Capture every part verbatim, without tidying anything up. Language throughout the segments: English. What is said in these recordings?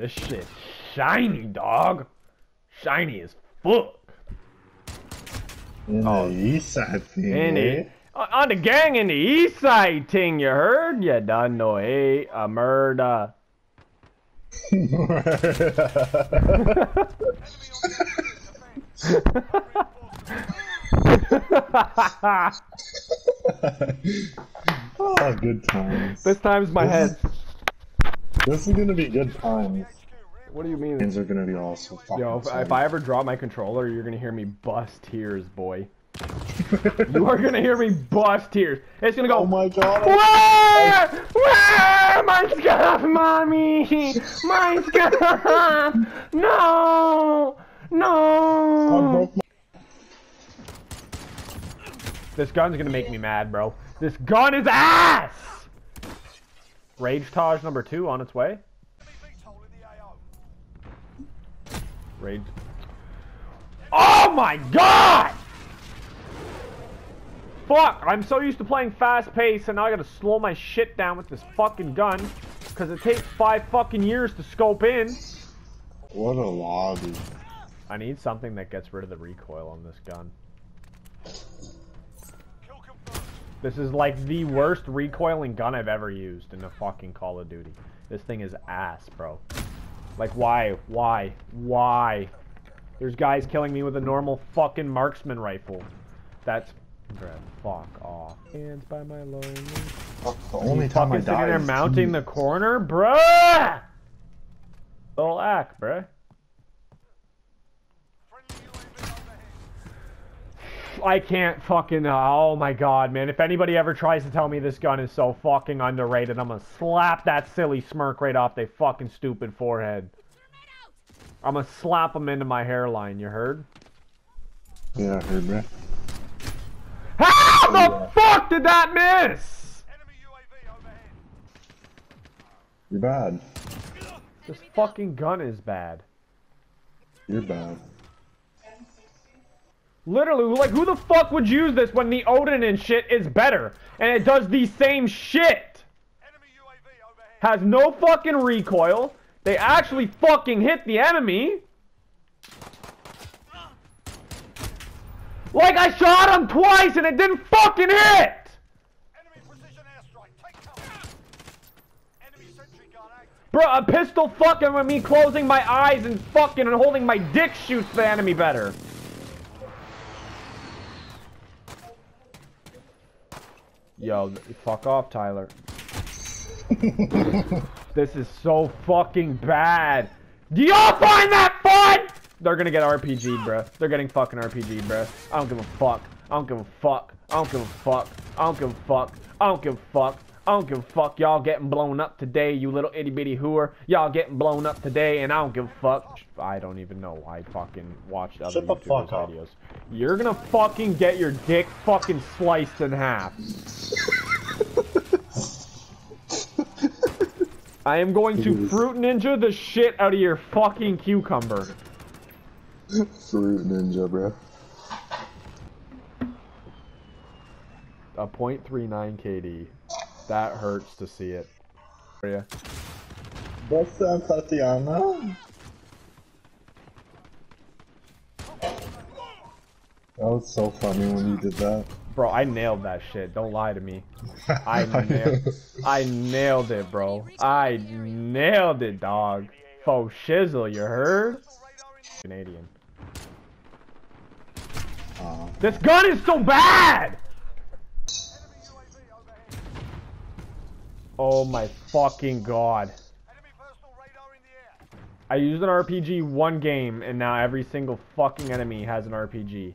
this shit shiny, dog. Shiny as fuck. In oh, the east side thing, in eh? the, On the gang in the east side thing, you heard? You done know, hey, a murder. Murder. Oh, good times. This time's my this head. Is, this is gonna be good times. What do you mean? Things are gonna be awesome. Yo, if, if I ever drop my controller, you're gonna hear me bust tears, boy. You are gonna hear me bust tears. It's gonna go. Oh my god! Where? Where? Mine's Scuf, mommy. Mine's Scuf. No, no. This gun's gonna make me mad, bro. This gun is ass. Rage Taj number two on its way. Rage. Oh my god! Fuck! I'm so used to playing fast paced and now I gotta slow my shit down with this fucking gun because it takes five fucking years to scope in. What a lobby. I need something that gets rid of the recoil on this gun. This is like the worst recoiling gun I've ever used in a fucking Call of Duty. This thing is ass, bro. Like, why? Why? Why? There's guys killing me with a normal fucking marksman rifle. That's... Fuck off. Hands by my lonely... Fuck, the only time I die sitting there mounting the corner? Bruh! Little act, bruh. I can't fucking... Oh my god, man. If anybody ever tries to tell me this gun is so fucking underrated, I'm gonna slap that silly smirk right off their fucking stupid forehead. I'm gonna slap them into my hairline, you heard? Yeah, I heard, bruh. How oh, the yeah. fuck did that miss? Enemy U A V overhead. You're bad. This fucking gun is bad. You're bad. Literally, like, who the fuck would use this when the Odin and shit is better? And it does the same shit! Enemy U A V overhead. Has no fucking recoil. They actually fucking hit the enemy. Like, I shot him twice and it didn't fucking hit! Enemy precision airstrike. Take cover. Enemy sentry gun active. Bro, a pistol fucking with me closing my eyes and fucking and holding my dick shoots the enemy better. Yo, fuck off, Tyler. This is so fucking bad. Do y'all find that fun? They're gonna get R P G'd, bruh. They're getting fucking R P G'd, bruh. I don't give a fuck. I don't give a fuck. I don't give a fuck. I don't give a fuck. I don't give a fuck. I don't give a fuck. Y'all getting blown up today, you little itty bitty hooer. Y'all getting blown up today, and I don't give a fuck. I don't even know. I fucking watched other YouTubers' videos. You're gonna fucking get your dick fucking sliced in half. I am going to Fruit Ninja the shit out of your fucking cucumber. Fruit Ninja, bro. A point three nine K D. That hurts to see it. Yeah. What's up, Tatiana? That was so funny when you did that. Bro, I nailed that shit. Don't lie to me. I nailed, I nailed it, bro. I nailed it, dog. Faux shizzle, you heard? Canadian. Uh, this gun is so bad! Oh my fucking god. I used an R P G one game and now every single fucking enemy has an R P G.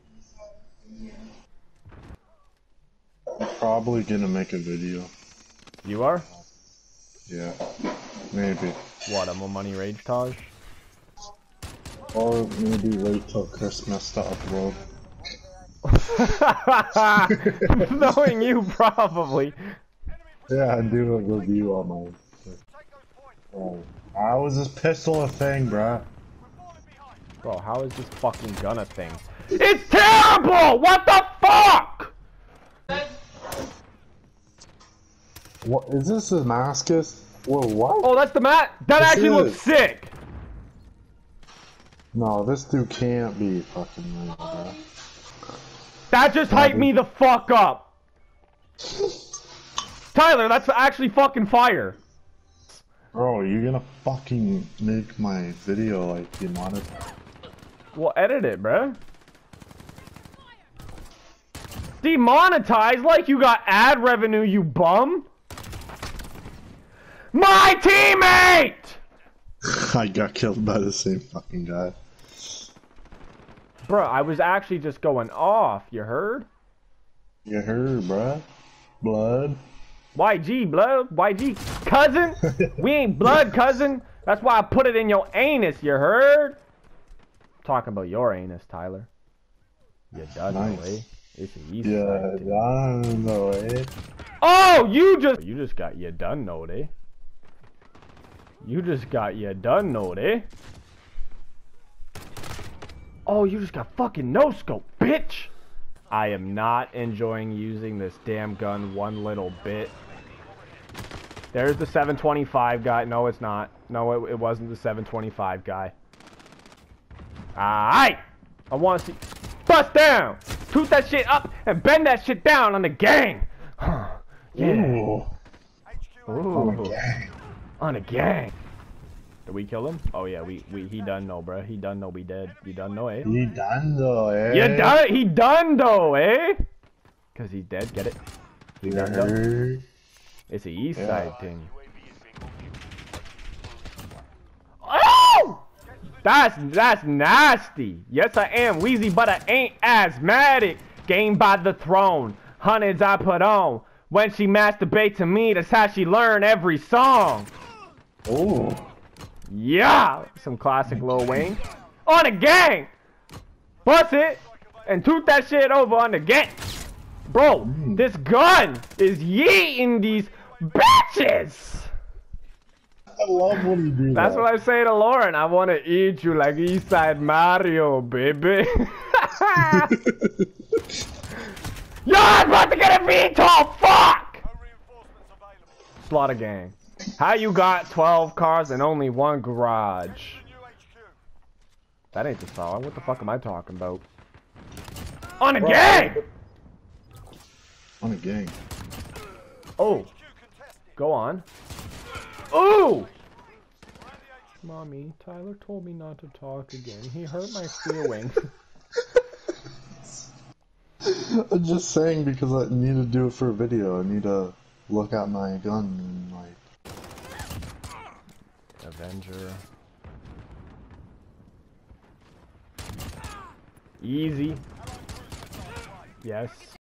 Probably gonna make a video. You are? Yeah. Maybe. What, I'm a money rage Taj? Or maybe wait till Christmas to upload. Knowing you, probably. Yeah, I do a review on my... Oh, how is this pistol a thing, bruh? Bro, how is this fucking gun a thing? It's terrible! What the fuck?! What, is this Damascus? Whoa, what? Oh, that's the mat. That this actually is. looks sick! No, this dude can't be fucking real, bro. That just hyped me the fuck up! Tyler, that's actually fucking fire! Bro, you're gonna fucking make my video like you wanted. Well, edit it, bro. Demonetized like you got ad revenue, you bum! My teammate! I got killed by the same fucking guy. Bro, I was actually just going off, you heard? You heard, bro. Blood. Y G, blood. Y G. Cousin? We ain't blood, cousin. That's why I put it in your anus, you heard? I'm talking about your anus, Tyler. You done nice. Away. It's an easy yeah, done no way. Oh, you just you just got you done no day. You just got you done no day. Oh, you just got fucking no scope, bitch. I am not enjoying using this damn gun one little bit. There's the seven twenty-five guy. No, it's not. No, it, it wasn't the seven twenty-five guy. Alright. I want to see. Bust down. Toot that shit up and bend that shit down on the gang. yeah. Ooh. Ooh. On a gang. On a gang. Did we kill him? Oh yeah, we we he done no, bruh. He done no, we dead. He done no, eh? He done though, eh? You done? He done though, eh? Cause he's dead. Get it? He done though. It's a east yeah. side thing. Oh! That's that's nasty. Yes, I am wheezy, but I ain't asthmatic. Game by the throne, hundreds I put on. When she masturbates to me, that's how she learn every song. Ooh. Yeah! Some classic Lil Wayne. On the gang! Bust it! And toot that shit over on the gang! Bro, mm. this gun is yeeting these bitches! I love when you do that. That's what I say to Lauren. I want to eat you like Eastside Mario, baby. Yo, I'm about to get a V TOL! Fuck! Slaughter gang. How you got twelve cars and only one garage? That ain't the song. What the fuck am I talking about? On a Bro, gang! On a gang. Oh. Go on. Ooh! Mommy, Tyler told me not to talk again. He hurt my feelings. I'm just saying because I need to do it for a video. I need to look at my gun and like... Avenger. Easy. Yes.